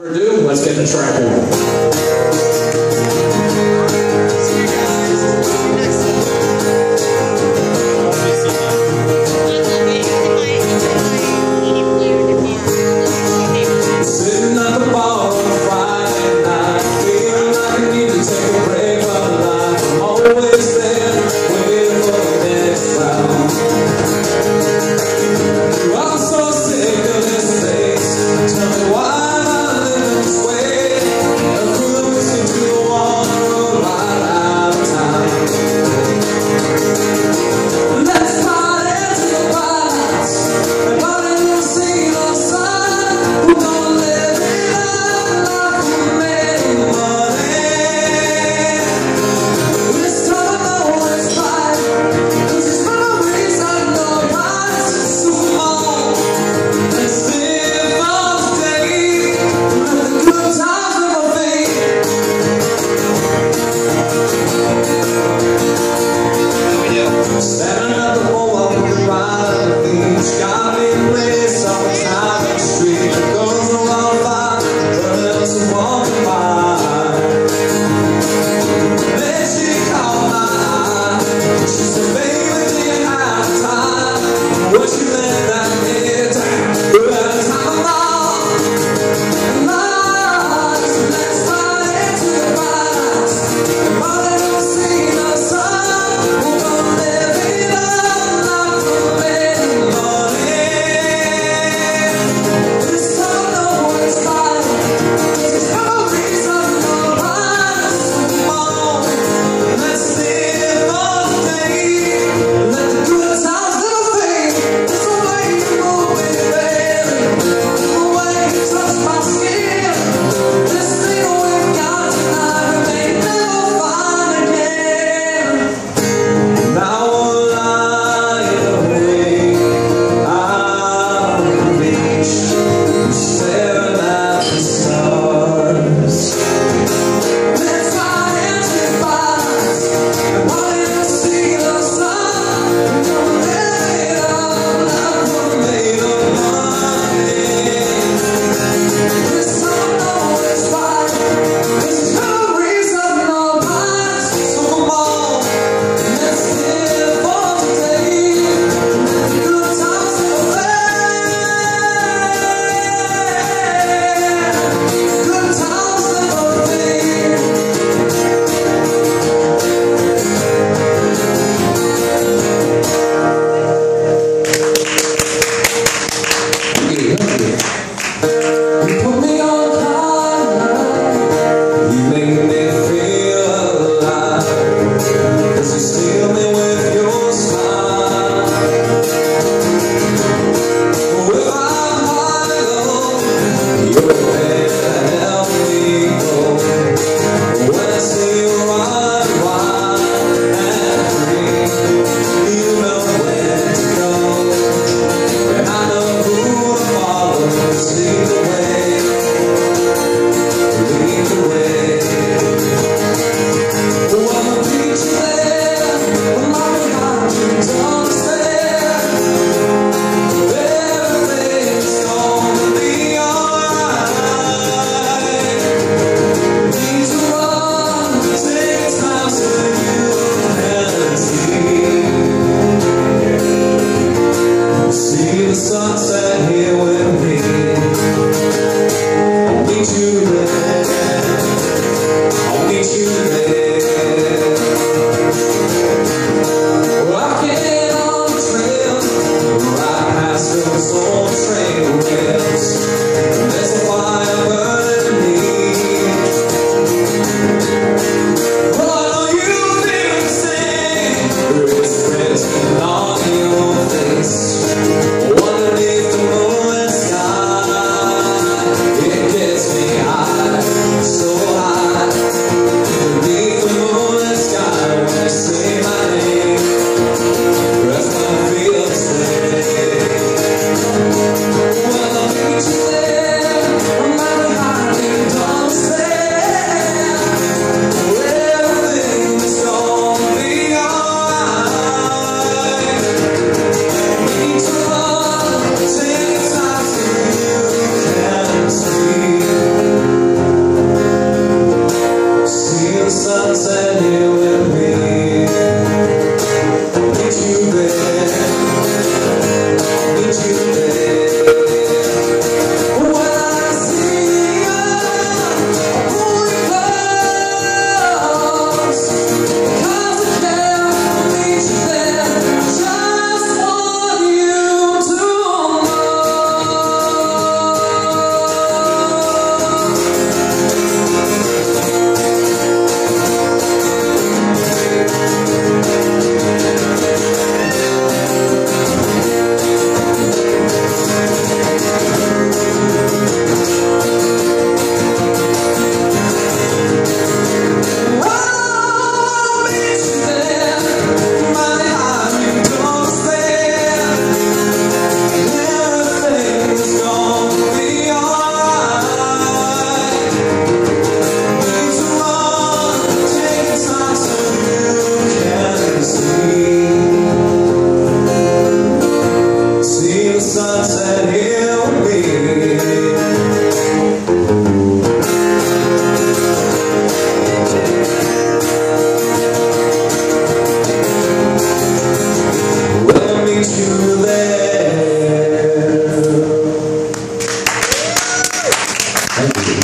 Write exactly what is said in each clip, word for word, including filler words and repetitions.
Ado, let's get the track order. Thank you. Thank you.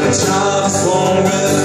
It's not long.